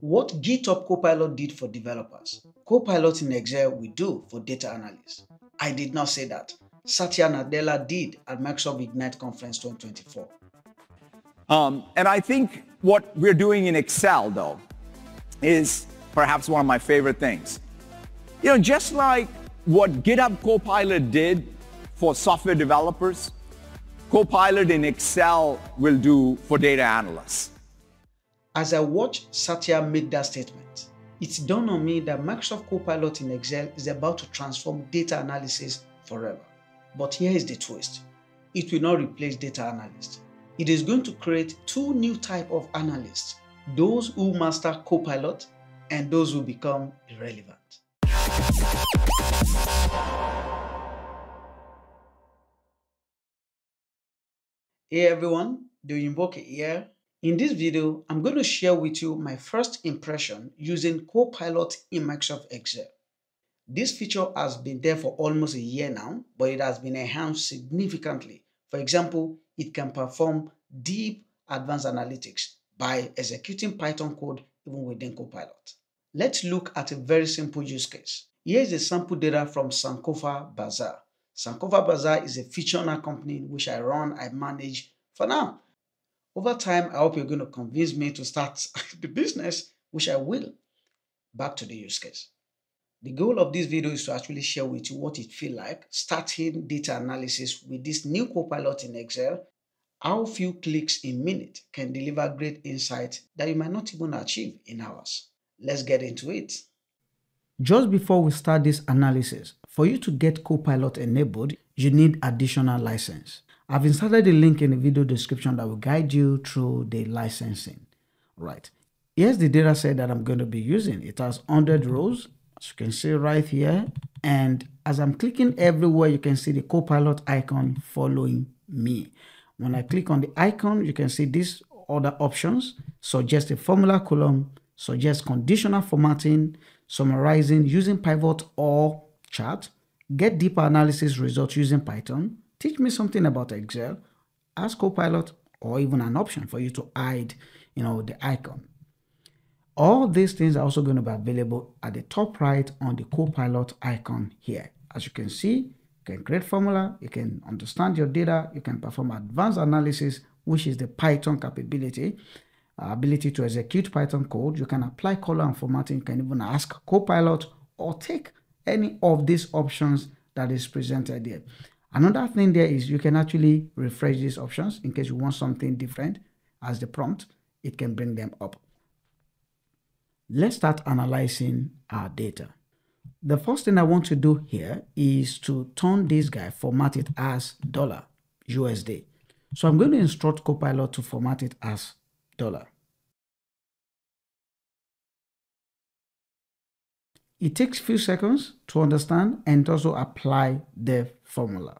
What GitHub Copilot did for developers, Copilot in Excel will do for data analysts. I did not say that. Satya Nadella did at Microsoft Ignite Conference 2024. And I think what we're doing in Excel, though, is perhaps one of my favorite things. You know, just like what GitHub Copilot did for software developers, Copilot in Excel will do for data analysts. As I watched Satya make that statement, it dawned on me that Microsoft Copilot in Excel is about to transform data analysis forever. But here is the twist. It will not replace data analysts. It is going to create two new types of analysts, those who master Copilot and those who become irrelevant. Hey everyone, TheOyinbooke here. In this video, I'm going to share with you my first impression using Copilot in Microsoft Excel. This feature has been there for almost a year now, but it has been enhanced significantly. For example, it can perform deep advanced analytics by executing Python code even within Copilot. Let's look at a very simple use case. Here is a sample data from Sankofa Bazaar. Sankofa Bazaar is a feature owner company which I run, I manage for now. Over time, I hope you're going to convince me to start the business, which I will. Back to the use case. The goal of this video is to actually share with you what it feels like starting data analysis with this new Copilot in Excel. How few clicks in a minute can deliver great insight that you might not even achieve in hours. Let's get into it. Just before we start this analysis, for you to get Copilot enabled, you need additional license. I've inserted a link in the video description that will guide you through the licensing. Right. Here's the data set that I'm going to be using. It has 100 rows, as you can see right here. And as I'm clicking everywhere, you can see the Copilot icon following me. When I click on the icon, you can see these other options. Suggest a formula column, suggest conditional formatting, summarizing using pivot or chart, get deeper analysis results using Python, teach me something about Excel, ask Copilot, or even an option for you to hide, the icon. All these things are also going to be available at the top right on the Copilot icon here. As you can see, you can create formula, you can understand your data, you can perform advanced analysis, which is the Python capability. Ability to execute Python code, you can apply color and formatting, you can even ask Copilot or take any of these options that is presented there. Another thing there is you can actually refresh these options in case you want something different as the prompt, it can bring them up. Let's start analyzing our data. The first thing I want to do here is to turn this guy, format it as $USD. So I'm going to instruct Copilot to format it as dollar. It takes a few seconds to understand and also apply the formula.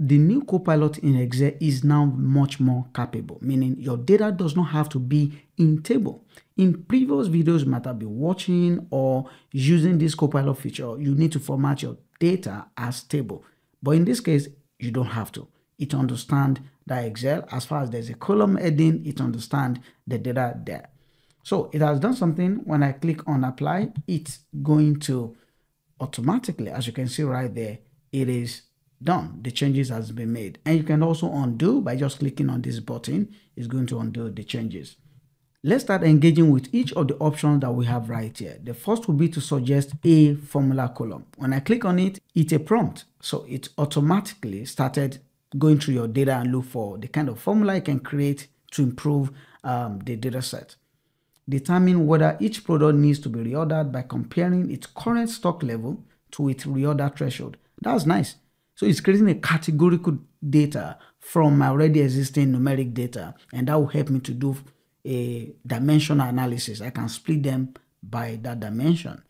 The new Copilot in Excel is now much more capable, meaning your data does not have to be in table. In previous videos you might have been watching or using this Copilot feature, you need to format your data as table. But in this case, you don't have to. It understands that Excel, as far as there's a column heading, it understands the data there. So it has done something. When I click on apply, it's going to automatically, as you can see right there, it is done. The changes has been made. And you can also undo by just clicking on this button. It's going to undo the changes. Let's start engaging with each of the options that we have right here. The first will be to suggest a formula column. When I click on it, it's a prompt. So it automatically started going through your data and look for the kind of formula you can create to improve the data set. Determine whether each product needs to be reordered by comparing its current stock level to its reorder threshold. That's nice. So it's creating a categorical data from already existing numeric data, and that will help me to do a dimensional analysis. I can split them by that dimension.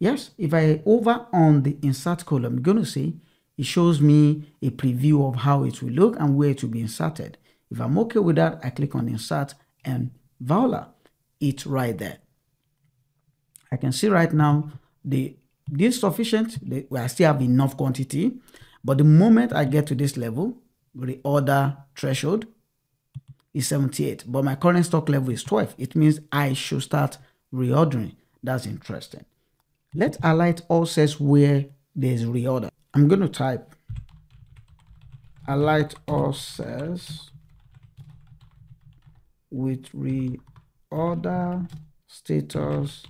Yes, if I over on the insert column, you're going to see it shows me a preview of how it will look and where it will be inserted. If I'm okay with that, I click on insert and voila, it's right there. I can see right now this is sufficient. I still have enough quantity, but the moment I get to this level, reorder threshold, is 78, but my current stock level is 12. It means I should start reordering. That's interesting. Let's highlight all sets where there's reorder. I'm going to type highlight all sets with reorder status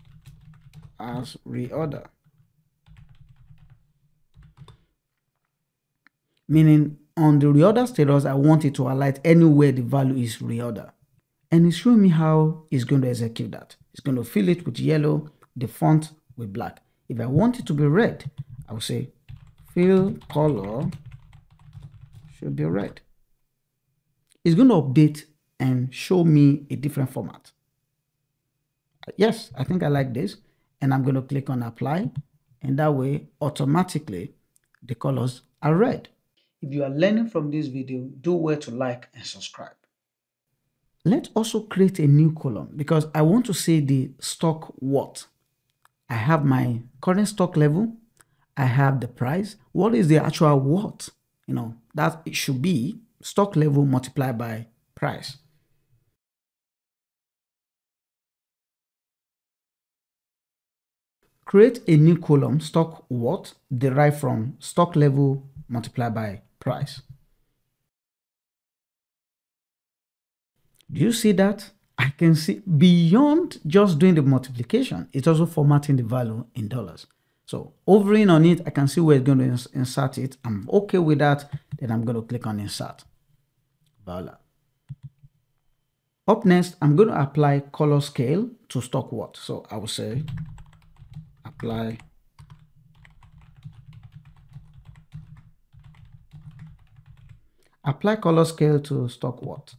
as reorder, meaning on the reorder status, I want it to highlight anywhere the value is reorder. And it's showing me how it's going to execute that. It's going to fill it with yellow, the font with black. If I want it to be red, I will say fill color should be red. It's going to update and show me a different format. Yes, I think I like this. And I'm going to click on apply. And that way, automatically, the colors are red. If you are learning from this video, do well to like and subscribe. Let's also create a new column because I want to see the stock what. I have my current stock level. I have the price. What is the actual what? You know, that it should be stock level multiplied by price. Create a new column, stock what, derived from stock level multiplied by price. Do you see that? I can see beyond just doing the multiplication, it's also formatting the value in dollars. So hovering on it, I can see where it's going to insert it. I'm okay with that. Then I'm going to click on insert. Voila. Up next, I'm going to apply color scale to stock what. So I will say apply color scale to stock what.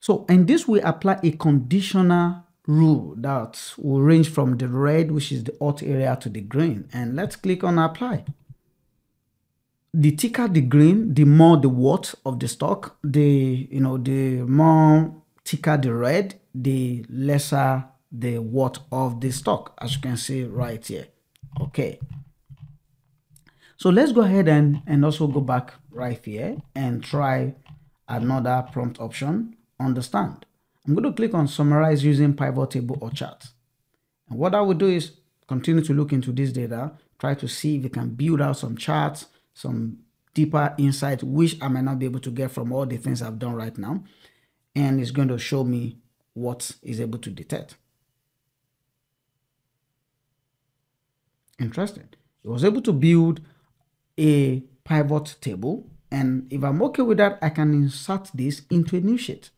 So in this we apply a conditional rule that will range from the red, which is the hot area, to the green. And let's click on apply. The thicker the green, the more the what of the stock, the more thicker the red, the lesser the what of the stock, as you can see right here. Okay. So let's go ahead and also go back right here and try another prompt option, understand. I'm going to click on summarize using pivot table or chart. And what I will do is continue to look into this data, try to see if we can build out some charts, some deeper insight, which I might not be able to get from all the things I've done right now. And it's going to show me what is able to detect. Interesting. It was able to build a pivot table, and if I'm okay with that, I can insert this into a new sheet.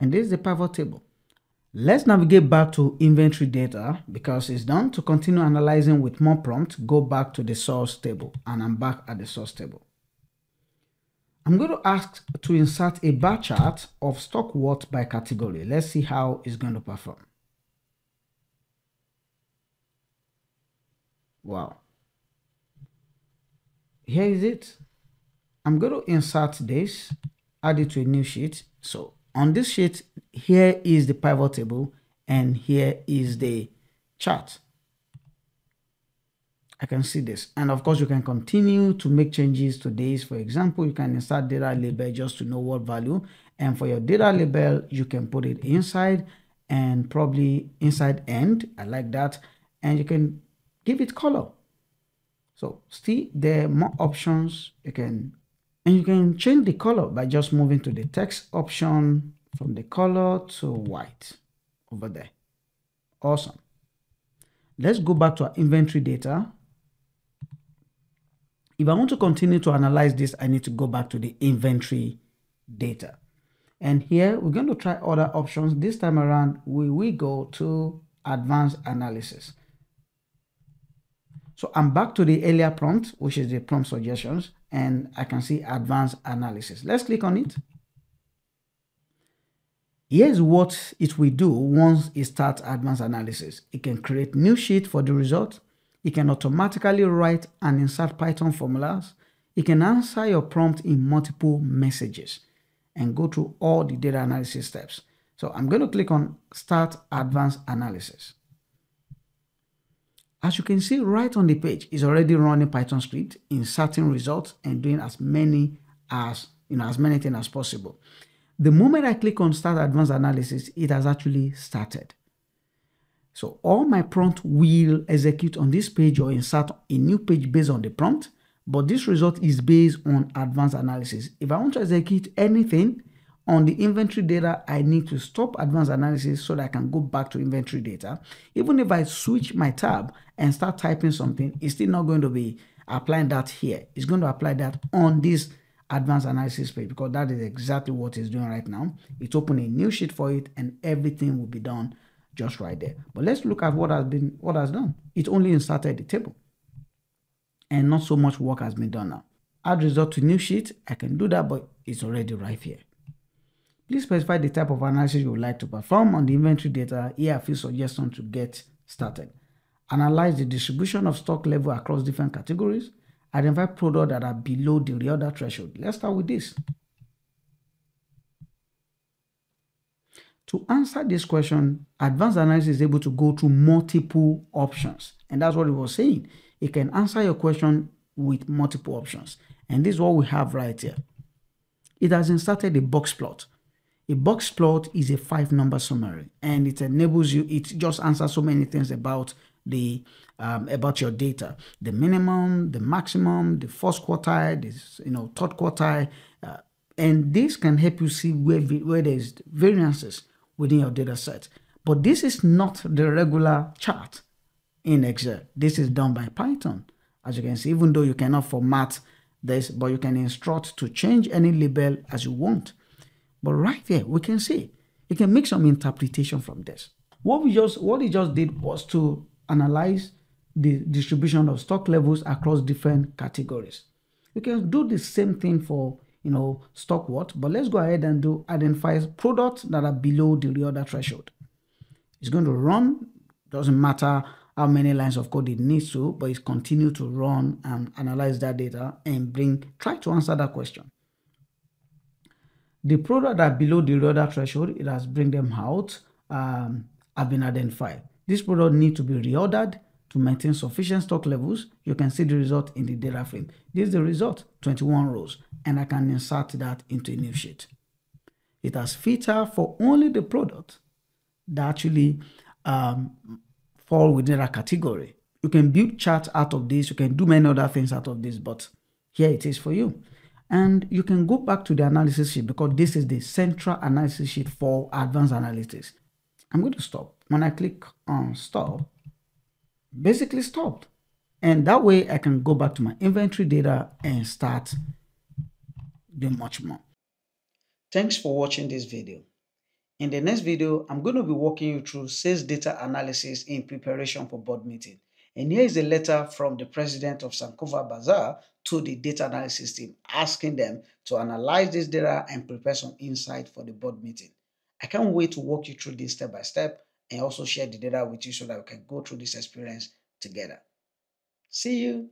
And this is the pivot table. Let's navigate back to inventory data because it's done. To continue analyzing with more prompt, go back to the source table, and I'm back at the source table. I'm going to ask to insert a bar chart of stock what by category. Let's see how it's going to perform. Wow. Here is it. I'm going to insert this, add it to a new sheet. So on this sheet, here is the pivot table and here is the chart. I can see this. And of course, you can continue to make changes to this. For example, you can insert data label just to know what value. And for your data label, you can put it inside and probably inside end. I like that. And you can give it color. So see, there are more options. You can change the color by just moving to the text option from the color to white over there. Awesome. Let's go back to our inventory data. If I want to continue to analyze this, I need to go back to the inventory data. And here we're going to try other options. This time around, we go to advanced analysis. So I'm back to the earlier prompt, which is the prompt suggestions, and I can see advanced analysis. Let's click on it. Here's what it will do once it starts advanced analysis. It can create new sheet for the result. It can automatically write and insert Python formulas. It can answer your prompt in multiple messages and go through all the data analysis steps. So I'm going to click on Start Advanced Analysis. As you can see right on the page, it's already running Python script, inserting results, and doing as many as, as many things as possible. The moment I click on Start Advanced Analysis, it has actually started. So all my prompt will execute on this page or insert a new page based on the prompt, but this result is based on advanced analysis. If I want to execute anything on the inventory data, I need to stop advanced analysis so that I can go back to inventory data. Even if I switch my tab and start typing something, it's still not going to be applying that here. It's going to apply that on this advanced analysis page, because that is exactly what it's doing right now. It's opening a new sheet for it and everything will be done just right there. But let's look at what has done. It only inserted the table and not so much work has been done now. Add result to new sheet, I can do that, but it's already right here. Please specify the type of analysis you would like to perform on the inventory data. Here are a few suggestions to get started. Analyze the distribution of stock level across different categories. Identify products that are below the reorder threshold. Let's start with this. To answer this question, advanced analysis is able to go through multiple options. And that's what it was saying. It can answer your question with multiple options. And this is what we have right here. It has inserted a box plot. A box plot is a 5-number summary, and it enables you, it just answers so many things about the about your data, the minimum, the maximum, the first quartile, this, third quartile, and this can help you see where there is variances within your data set. But this is not the regular chart in Excel. This is done by Python. As you can see, even though you cannot format this, but you can instruct to change any label as you want. But right here, we can see, you can make some interpretation from this. What it just did was to analyze the distribution of stock levels across different categories. You can do the same thing for, stock what, but let's go ahead and do identify products that are below the reorder threshold. It's going to run, doesn't matter how many lines of code it needs to, but it's continue to run and analyze that data and try to answer that question. The products that are below the reorder threshold, it has bring them out, have been identified. These products need to be reordered to maintain sufficient stock levels. You can see the result in the data frame. This is the result, 21 rows, and I can insert that into a new sheet. It has filtered for only the products that actually fall within a category. You can build charts out of this. You can do many other things out of this, but here it is for you. And you can go back to the analysis sheet because this is the central analysis sheet for advanced analytics. I'm going to stop. When I click on stop, basically stopped. And that way I can go back to my inventory data and start doing much more. Thanks for watching this video. In the next video, I'm going to be walking you through sales data analysis in preparation for board meeting. And here is a letter from the president of Sankofa Bazaar to the data analysis team, asking them to analyze this data and prepare some insight for the board meeting. I can't wait to walk you through this step by step and also share the data with you so that we can go through this experience together. See you.